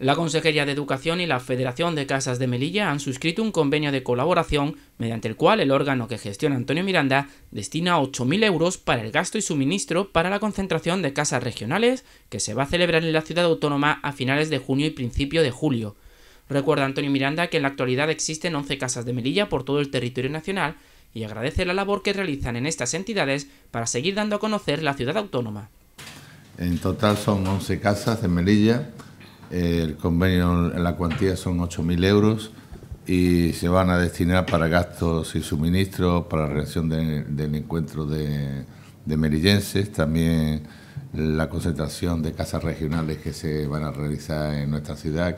La Consejería de Educación y la Federación de Casas de Melilla han suscrito un convenio de colaboración mediante el cual el órgano que gestiona Antonio Miranda destina 8.000 euros para el gasto y suministro para la concentración de casas regionales que se va a celebrar en la ciudad autónoma a finales de junio y principio de julio. Recuerda Antonio Miranda que en la actualidad existen 11 casas de Melilla por todo el territorio nacional y agradece la labor que realizan en estas entidades para seguir dando a conocer la ciudad autónoma. En total son 11 casas de Melilla. El convenio en la cuantía son 8.000 euros y se van a destinar para gastos y suministros, para la realización del encuentro de melillenses, también la concentración de casas regionales que se van a realizar en nuestra ciudad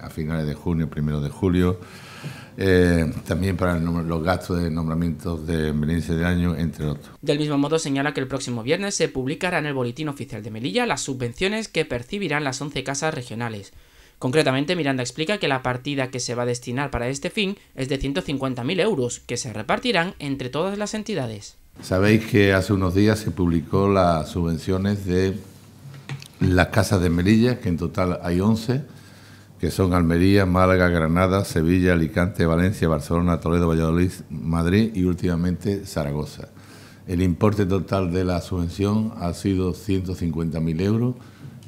a finales de junio, primero de julio, también para los gastos de nombramientos de melillenses de año, entre otros. Del mismo modo señala que el próximo viernes se publicará en el Boletín Oficial de Melilla las subvenciones que percibirán las 11 casas regionales. Concretamente, Miranda explica que la partida que se va a destinar para este fin es de 150.000 euros, que se repartirán entre todas las entidades. Sabéis que hace unos días se publicó las subvenciones de las casas de Melilla, que en total hay 11, que son Almería, Málaga, Granada, Sevilla, Alicante, Valencia, Barcelona, Toledo, Valladolid, Madrid y últimamente Zaragoza. El importe total de la subvención ha sido 150.000 euros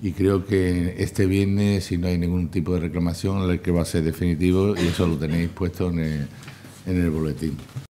y creo que este viernes, si no hay ningún tipo de reclamación, el que va a ser definitivo, y eso lo tenéis puesto en el boletín.